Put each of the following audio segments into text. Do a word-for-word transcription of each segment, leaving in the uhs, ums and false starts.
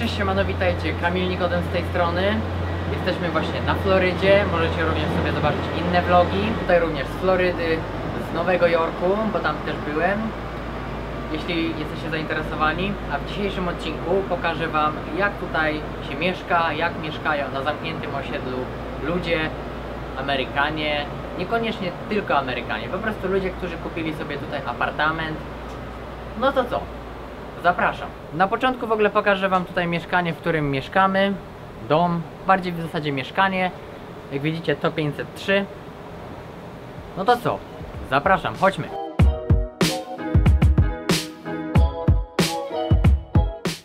Cześć, siemano, witajcie. Kamil Nikodem z tej strony. Jesteśmy właśnie na Florydzie. Możecie również sobie zobaczyć inne vlogi. Tutaj również z Florydy, z Nowego Jorku, bo tam też byłem. Jeśli jesteście zainteresowani, a w dzisiejszym odcinku pokażę Wam, jak tutaj się mieszka, jak mieszkają na zamkniętym osiedlu ludzie, Amerykanie, niekoniecznie tylko Amerykanie, po prostu ludzie, którzy kupili sobie tutaj apartament. No to co? Zapraszam. Na początku w ogóle pokażę Wam tutaj mieszkanie, w którym mieszkamy. Dom, bardziej w zasadzie mieszkanie. Jak widzicie, to pięćset trzy. No to co? Zapraszam, chodźmy.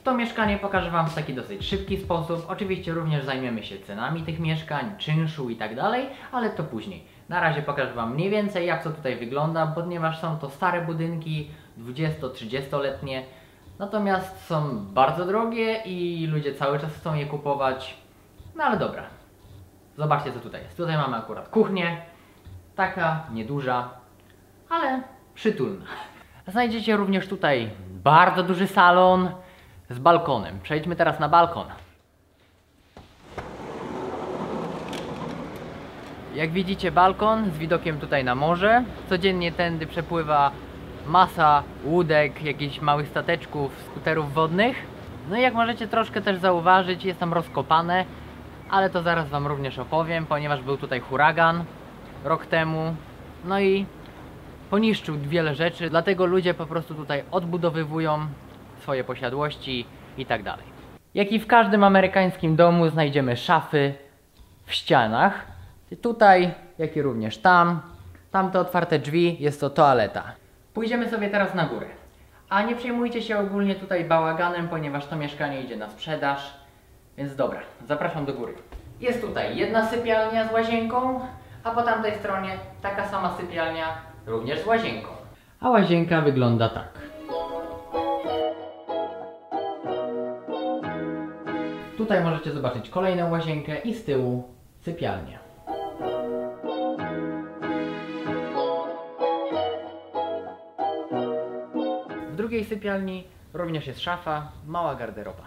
To mieszkanie pokażę Wam w taki dosyć szybki sposób. Oczywiście również zajmiemy się cenami tych mieszkań, czynszu i tak dalej, ale to później. Na razie pokażę Wam mniej więcej, jak to tutaj wygląda, ponieważ są to stare budynki, dwudziesto-trzydziestoletnie. Natomiast są bardzo drogie i ludzie cały czas chcą je kupować. No ale dobra. Zobaczcie, co tutaj jest. Tutaj mamy akurat kuchnię. Taka nieduża, ale przytulna. Znajdziecie również tutaj bardzo duży salon z balkonem. Przejdźmy teraz na balkon. Jak widzicie, balkon z widokiem tutaj na morze. Codziennie tędy przepływa masa łódek, jakichś małych stateczków, skuterów wodnych. No i jak możecie troszkę też zauważyć, jest tam rozkopane, ale to zaraz Wam również opowiem, ponieważ był tutaj huragan rok temu, no i poniszczył wiele rzeczy, dlatego ludzie po prostu tutaj odbudowywują swoje posiadłości i tak dalej. Jak i w każdym amerykańskim domu znajdziemy szafy w ścianach, tutaj, jak i również tam. Tamte otwarte drzwi, jest to toaleta. Pójdziemy sobie teraz na górę. A nie przejmujcie się ogólnie tutaj bałaganem, ponieważ to mieszkanie idzie na sprzedaż. Więc dobra, zapraszam do góry. Jest tutaj jedna sypialnia z łazienką, a po tamtej stronie taka sama sypialnia również z łazienką. A łazienka wygląda tak. Tutaj możecie zobaczyć kolejną łazienkę i z tyłu sypialnię. W drugiej sypialni również jest szafa, mała garderoba.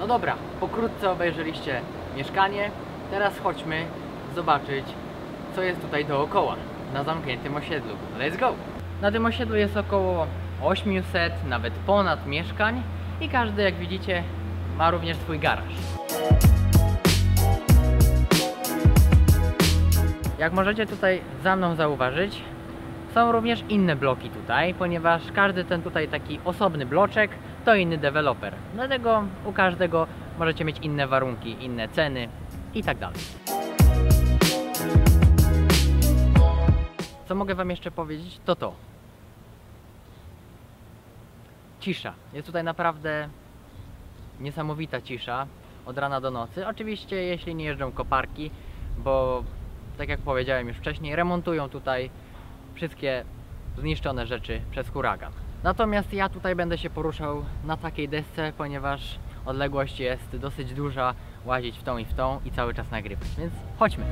No dobra, pokrótce obejrzeliście mieszkanie. Teraz chodźmy zobaczyć, co jest tutaj dookoła, na zamkniętym osiedlu. Let's go! Na tym osiedlu jest około osiemset, nawet ponad mieszkań i każdy, jak widzicie, ma również swój garaż. Jak możecie tutaj za mną zauważyć, są również inne bloki tutaj, ponieważ każdy ten tutaj taki osobny bloczek to inny deweloper. Dlatego u każdego możecie mieć inne warunki, inne ceny i tak dalej. Co mogę Wam jeszcze powiedzieć, to to. Cisza. Jest tutaj naprawdę niesamowita cisza od rana do nocy. Oczywiście jeśli nie jeżdżą koparki, bo tak jak powiedziałem już wcześniej, remontują tutaj wszystkie zniszczone rzeczy przez huragan. Natomiast ja tutaj będę się poruszał na takiej desce, ponieważ odległość jest dosyć duża, łazić w tą i w tą i cały czas nagrywać, więc chodźmy.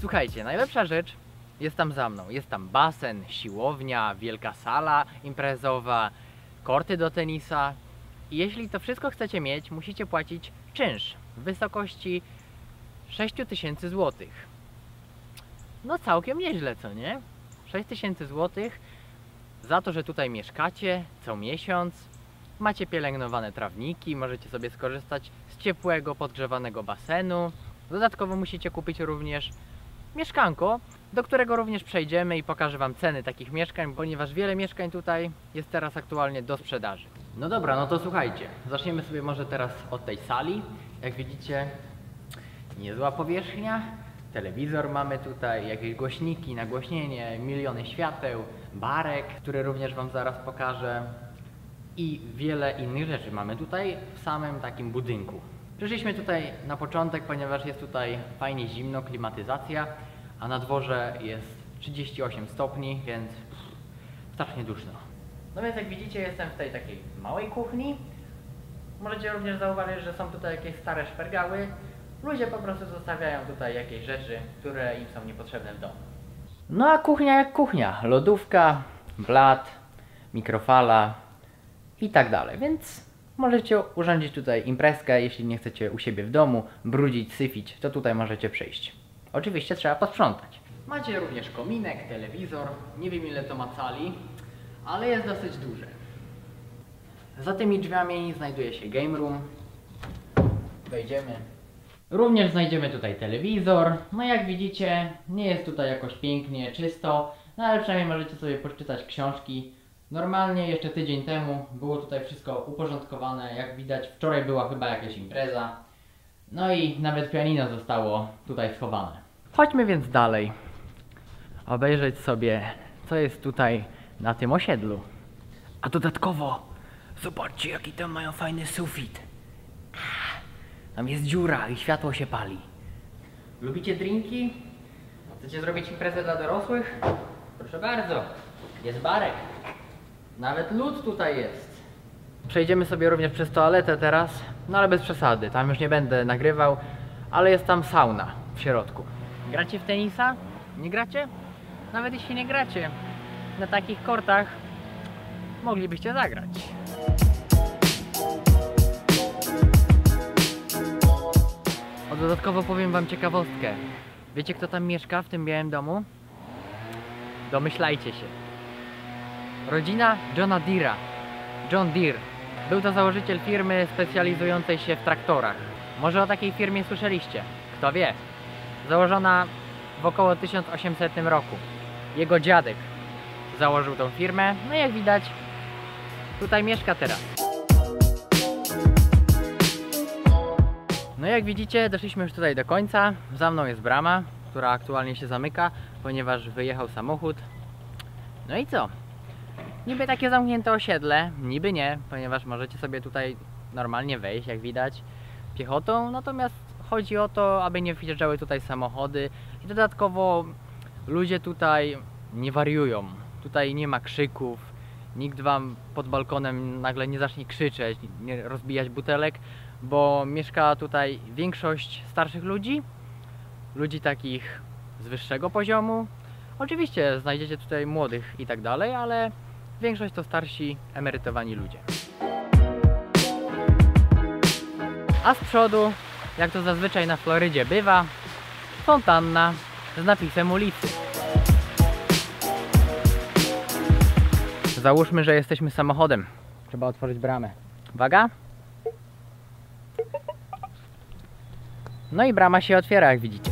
Słuchajcie, najlepsza rzecz jest tam za mną. Jest tam basen, siłownia, wielka sala imprezowa, korty do tenisa. I jeśli to wszystko chcecie mieć, musicie płacić czynsz w wysokości sześć tysięcy złotych. No całkiem nieźle, co nie? sześć tysięcy złotych za to, że tutaj mieszkacie co miesiąc. Macie pielęgnowane trawniki, możecie sobie skorzystać z ciepłego, podgrzewanego basenu. Dodatkowo musicie kupić również mieszkanko, do którego również przejdziemy i pokażę Wam ceny takich mieszkań, ponieważ wiele mieszkań tutaj jest teraz aktualnie do sprzedaży. No dobra, no to słuchajcie, zaczniemy sobie może teraz od tej sali. Jak widzicie, niezła powierzchnia, telewizor mamy tutaj, jakieś głośniki, nagłośnienie, miliony świateł, barek, który również Wam zaraz pokażę i wiele innych rzeczy mamy tutaj w samym takim budynku. Przyszliśmy tutaj na początek, ponieważ jest tutaj fajnie zimno, klimatyzacja, a na dworze jest trzydzieści osiem stopni, więc strasznie duszno. No więc jak widzicie, jestem w tej takiej małej kuchni. Możecie również zauważyć, że są tutaj jakieś stare szpergały, Ludzie po prostu zostawiają tutaj jakieś rzeczy, które im są niepotrzebne w domu. No a kuchnia jak kuchnia. Lodówka, blat, mikrofala i tak dalej. Więc możecie urządzić tutaj imprezkę, jeśli nie chcecie u siebie w domu brudzić, syfić, to tutaj możecie przyjść. Oczywiście trzeba posprzątać. Macie również kominek, telewizor, nie wiem ile to ma cali, ale jest dosyć duże. Za tymi drzwiami znajduje się game room. Wejdziemy. Również znajdziemy tutaj telewizor. No jak widzicie, nie jest tutaj jakoś pięknie, czysto, no ale przynajmniej możecie sobie poczytać książki. Normalnie jeszcze tydzień temu było tutaj wszystko uporządkowane, jak widać wczoraj była chyba jakaś impreza. No i nawet pianino zostało tutaj schowane. Chodźmy więc dalej obejrzeć sobie, co jest tutaj na tym osiedlu. A dodatkowo zobaczcie, jaki tam mają fajny sufit. Tam jest dziura i światło się pali. Lubicie drinki? Chcecie zrobić imprezę dla dorosłych? Proszę bardzo, jest barek. Nawet lód tutaj jest. Przejdziemy sobie również przez toaletę teraz, no ale bez przesady, tam już nie będę nagrywał, ale jest tam sauna w środku. Gracie w tenisa? Nie gracie? Nawet jeśli nie gracie, na takich kortach moglibyście zagrać. O, dodatkowo powiem wam ciekawostkę. Wiecie, kto tam mieszka w tym białym domu? Domyślajcie się. Rodzina Johna Deera. John Deere. Był to założyciel firmy specjalizującej się w traktorach. Może o takiej firmie słyszeliście? Kto wie? Założona w około tysiąc osiemsetnym roku. Jego dziadek założył tą firmę. No jak widać, tutaj mieszka teraz. No jak widzicie, doszliśmy już tutaj do końca. Za mną jest brama, która aktualnie się zamyka, ponieważ wyjechał samochód. No i co? Niby takie zamknięte osiedle, niby nie, ponieważ możecie sobie tutaj normalnie wejść, jak widać, piechotą. Natomiast chodzi o to, aby nie wjeżdżały tutaj samochody i dodatkowo ludzie tutaj nie wariują. Tutaj nie ma krzyków, nikt wam pod balkonem nagle nie zacznie krzyczeć, nie rozbijać butelek, bo mieszka tutaj większość starszych ludzi, ludzi takich z wyższego poziomu. Oczywiście znajdziecie tutaj młodych i tak dalej, ale większość to starsi, emerytowani ludzie. A z przodu, jak to zazwyczaj na Florydzie bywa, fontanna z napisem ulicy. Załóżmy, że jesteśmy samochodem. Trzeba otworzyć bramę. Uwaga! No i brama się otwiera, jak widzicie.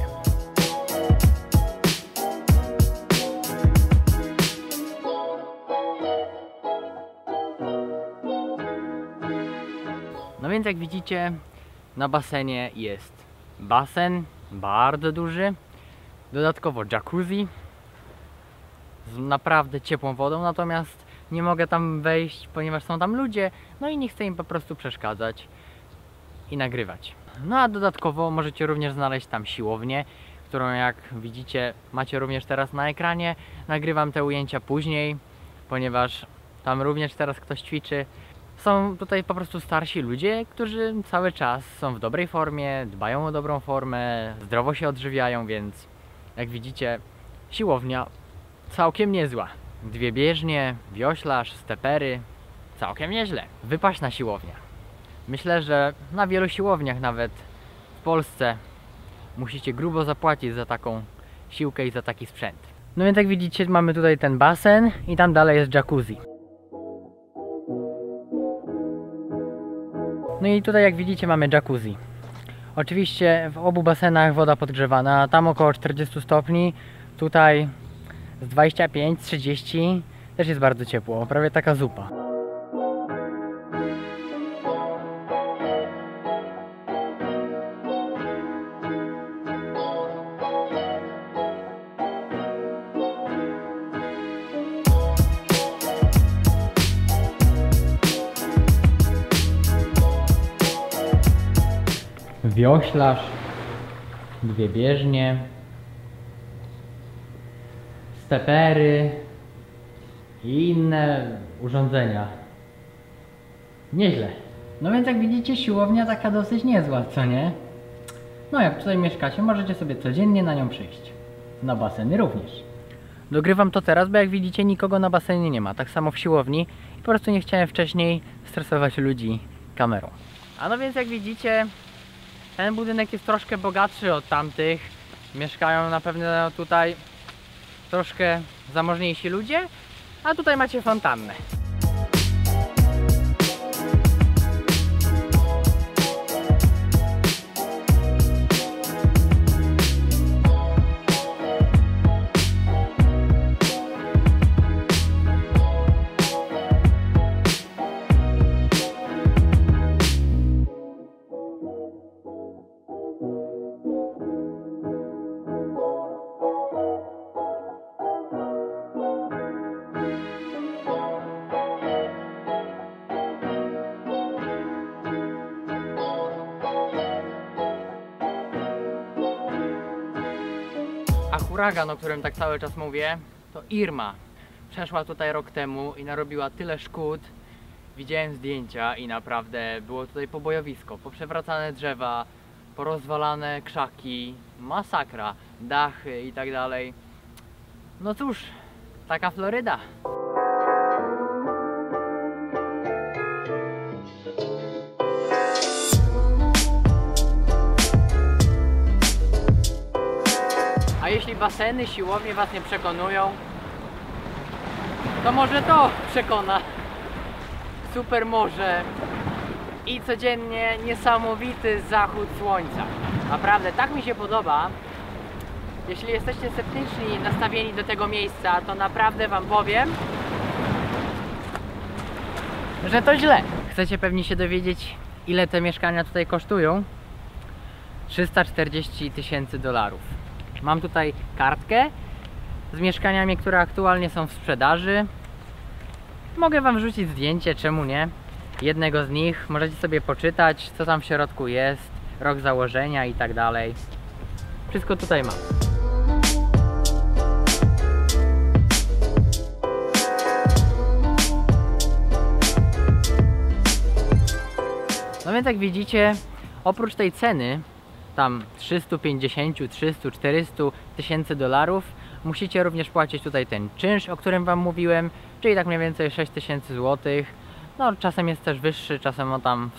No więc jak widzicie, na basenie jest basen, bardzo duży, dodatkowo jacuzzi z naprawdę ciepłą wodą, natomiast nie mogę tam wejść, ponieważ są tam ludzie, no i nie chcę im po prostu przeszkadzać i nagrywać. No a dodatkowo możecie również znaleźć tam siłownię, którą jak widzicie macie również teraz na ekranie. Nagrywam te ujęcia później, ponieważ tam również teraz ktoś ćwiczy. Są tutaj po prostu starsi ludzie, którzy cały czas są w dobrej formie, dbają o dobrą formę, zdrowo się odżywiają, więc jak widzicie siłownia całkiem niezła. Dwie bieżnie, wioślarz, stepery, całkiem nieźle. Wypaśna siłownia. Myślę, że na wielu siłowniach nawet w Polsce musicie grubo zapłacić za taką siłkę i za taki sprzęt. No więc jak widzicie mamy tutaj ten basen i tam dalej jest jacuzzi. No i tutaj jak widzicie mamy jacuzzi. Oczywiście w obu basenach woda podgrzewana, tam około czterdzieści stopni, tutaj z dwudziestu pięciu do trzydziestu, też jest bardzo ciepło, prawie taka zupa. Wioślarz, dwie bieżnie, stepery i inne urządzenia. Nieźle. No więc jak widzicie siłownia taka dosyć niezła, co nie? No jak tutaj mieszkacie, możecie sobie codziennie na nią przyjść. Na baseny również. Dogrywam to teraz, bo jak widzicie, nikogo na basenie nie ma. Tak samo w siłowni. I po prostu nie chciałem wcześniej stresować ludzi kamerą. A no więc jak widzicie, ten budynek jest troszkę bogatszy od tamtych. Mieszkają na pewno tutaj troszkę zamożniejsi ludzie. A tutaj macie fontannę. A huragan, o którym tak cały czas mówię, to Irma. Przeszła tutaj rok temu i narobiła tyle szkód. Widziałem zdjęcia i naprawdę było tutaj pobojowisko. Poprzewracane drzewa, porozwalane krzaki, masakra, dachy i tak dalej. No cóż, taka Floryda. A jeśli baseny, siłownie was nie przekonują, to może to przekona. Super morze i codziennie niesamowity zachód słońca. Naprawdę, tak mi się podoba. Jeśli jesteście sceptyczni nastawieni do tego miejsca, to naprawdę wam powiem, że to źle. Chcecie pewnie się dowiedzieć, ile te mieszkania tutaj kosztują? trzysta czterdzieści tysięcy dolarów. Mam tutaj kartkę z mieszkaniami, które aktualnie są w sprzedaży. Mogę wam wrzucić zdjęcie, czemu nie? Jednego z nich. Możecie sobie poczytać, co tam w środku jest, rok założenia i tak dalej. Wszystko tutaj mam. No więc jak widzicie, oprócz tej ceny tam trzysta pięćdziesiąt, trzysta, czterysta tysięcy dolarów, musicie również płacić tutaj ten czynsz, o którym wam mówiłem, czyli tak mniej więcej sześć tysięcy złotych. No czasem jest też wyższy, czasem on tam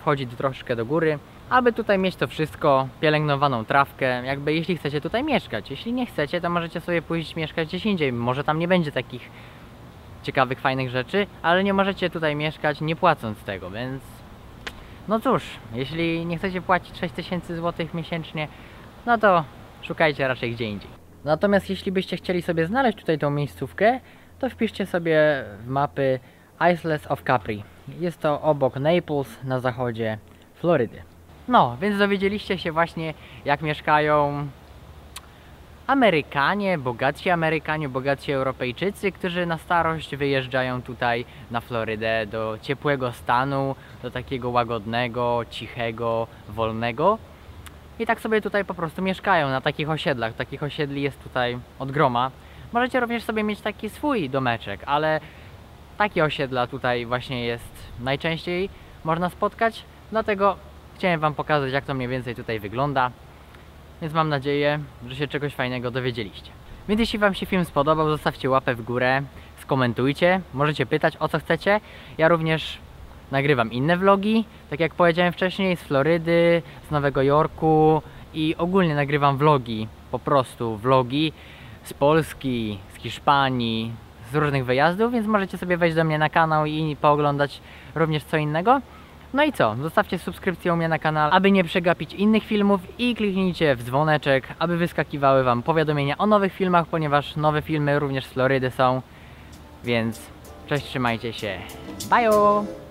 wchodzi troszkę do góry. Aby tutaj mieć to wszystko, pielęgnowaną trawkę, jakby jeśli chcecie tutaj mieszkać. Jeśli nie chcecie, to możecie sobie pójść mieszkać gdzieś indziej. Może tam nie będzie takich ciekawych, fajnych rzeczy, ale nie możecie tutaj mieszkać nie płacąc tego, więc no cóż, jeśli nie chcecie płacić sześć tysięcy złotych miesięcznie, no to szukajcie raczej gdzie indziej. Natomiast jeśli byście chcieli sobie znaleźć tutaj tą miejscówkę, to wpiszcie sobie w mapy Isles of Capri. Jest to obok Naples, na zachodzie Florydy. No, więc dowiedzieliście się właśnie, jak mieszkają Amerykanie, bogatsi Amerykanie, bogatsi Europejczycy, którzy na starość wyjeżdżają tutaj na Florydę do ciepłego stanu, do takiego łagodnego, cichego, wolnego i tak sobie tutaj po prostu mieszkają na takich osiedlach. Takich osiedli jest tutaj od groma. Możecie również sobie mieć taki swój domeczek, ale takie osiedla tutaj właśnie jest najczęściej można spotkać, dlatego chciałem wam pokazać, jak to mniej więcej tutaj wygląda. Więc mam nadzieję, że się czegoś fajnego dowiedzieliście. Więc jeśli wam się film spodobał, zostawcie łapę w górę, skomentujcie, możecie pytać o co chcecie. Ja również nagrywam inne vlogi, tak jak powiedziałem wcześniej, z Florydy, z Nowego Jorku i ogólnie nagrywam vlogi, po prostu vlogi z Polski, z Hiszpanii, z różnych wyjazdów, więc możecie sobie wejść do mnie na kanał i pooglądać również co innego. No i co? Zostawcie subskrypcję u mnie na kanale, aby nie przegapić innych filmów i kliknijcie w dzwoneczek, aby wyskakiwały wam powiadomienia o nowych filmach, ponieważ nowe filmy również z Florydy są. Więc cześć, trzymajcie się. Bye!